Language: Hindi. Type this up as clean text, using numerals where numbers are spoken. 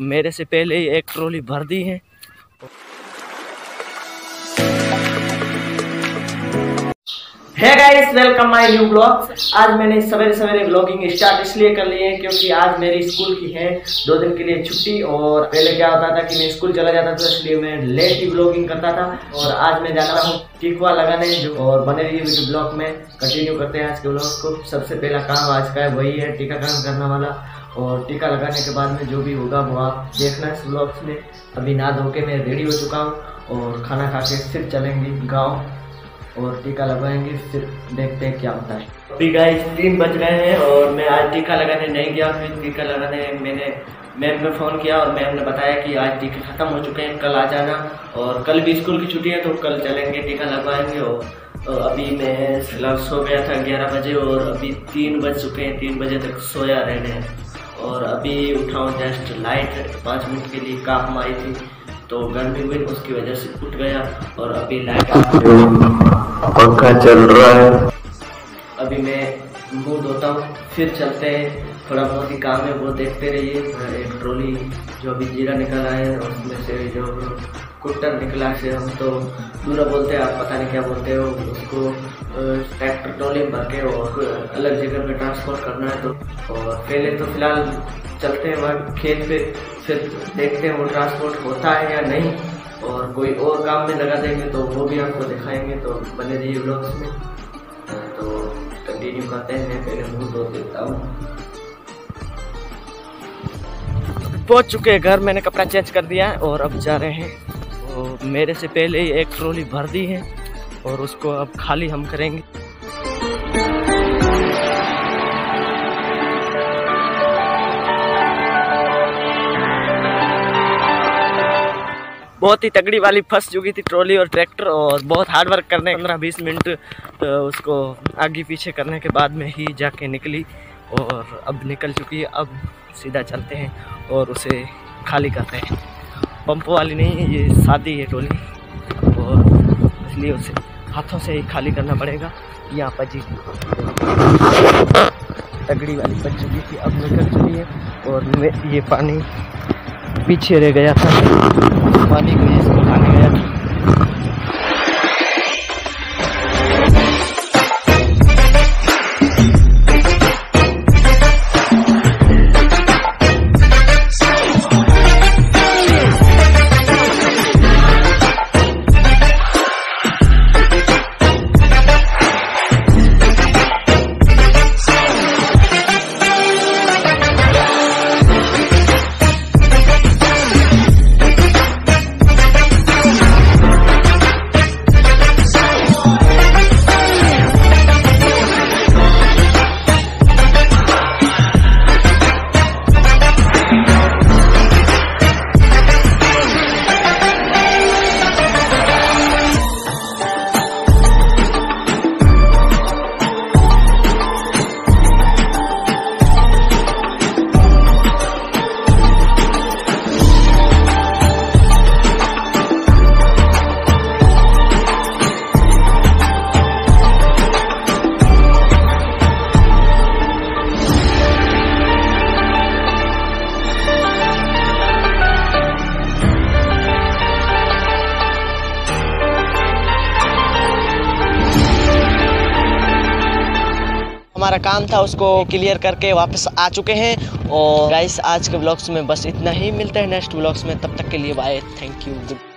मेरे से पहले ही एक ट्रॉली भर दी है। Hey guys, welcome my new blog. आज मैंने सवेरे सवेरे ब्लॉगिंग स्टार्ट इसलिए कर ली है क्योंकि आज मेरी स्कूल की है 2 दिन के लिए छुट्टी। और पहले क्या होता था कि मैं स्कूल चला जाता था, इसलिए मैं लेट ही ब्लॉगिंग करता था। और आज मैं जा रहा हूँ टिकुआ लगाने, जो और बने रहिए वीडियो ब्लॉग में, कंटिन्यू करते हैं आज के ब्लॉग को। सबसे पहला काम आज का है वही है टीकाकरण करने वाला, और टीका लगाने के बाद में जो भी होगा वो आप देखना इस ब्लॉग्स में। अभी नहा धो के मैं रेडी हो चुका हूँ और खाना खा के फिर चलेंगे गांव और टीका लगाएंगे, फिर देखते हैं क्या होता है। अभी गाइस 3 बज रहे हैं और मैं आज टीका लगाने नहीं गया। फिर टीका लगाने मैंने मैम ने फ़ोन किया और मैम ने बताया कि आज टीके ख़त्म हो चुके हैं, कल आ जाना। और कल भी स्कूल की छुट्टी है तो कल चलेंगे टीका लगवाएंगे। और अभी मैं फिलहाल सो गया था 11 बजे और अभी 3 बज चुके हैं, 3 बजे तक सोया रहने। और अभी उठाऊँ जस्ट लाइट 5 मिनट के लिए काम आई थी तो गर्मी हुई, उसकी वजह से उठ गया। और अभी लाइट पंखा चल रहा है, अभी मैं मुँह धोता हूँ, फिर चलते हैं। थोड़ा बहुत ही काम है वो देखते रहिए। एक ट्रॉली जो अभी जीरा निकला है और उसमें से जो कुट्टर निकला है, हम तो दूरा बोलते हैं, आप पता नहीं क्या बोलते हो उसको। ट्रैक्टर ट्रॉली में भर के और अलग जगह पे ट्रांसपोर्ट करना है। तो और पहले तो फिलहाल चलते हैं वहाँ खेत पे, फिर देखते हैं वो ट्रांसपोर्ट होता है या नहीं, और कोई और काम में लगा देंगे तो वो भी आपको दिखाएंगे। तो बने रहिए व्लॉग्स में, तो कंटिन्यू करते हैं। मैं पहले मुँह धो देता हूँ। पहुँच चुके हैं घर, मैंने कपड़ा चेंज कर दिया है और अब जा रहे हैं। तो मेरे से पहले ही एक ट्रॉली भर दी है और उसको अब खाली हम करेंगे। बहुत ही तगड़ी वाली फंस चुकी थी ट्रॉली और ट्रैक्टर, और बहुत हार्ड वर्क करने 15-20 मिनट तो उसको आगे पीछे करने के बाद में ही जाके निकली। और अब निकल चुकी है, अब सीधा चलते हैं और उसे खाली करते हैं। पंप वाली नहीं है, ये सादी है टोली, और इसलिए उसे हाथों से ही खाली करना पड़ेगा। यहाँ पर जी तगड़ी वाली बच चुकी थी, अब निकल चुकी है। और ये पानी पीछे रह गया था, पानी को इसको खाने गया था। हमारा काम था उसको क्लियर करके वापस आ चुके हैं। और गाइस आज के ब्लॉग्स में बस इतना ही, मिलते हैं नेक्स्ट ब्लॉग्स में, तब तक के लिए बाय, थैंक यू।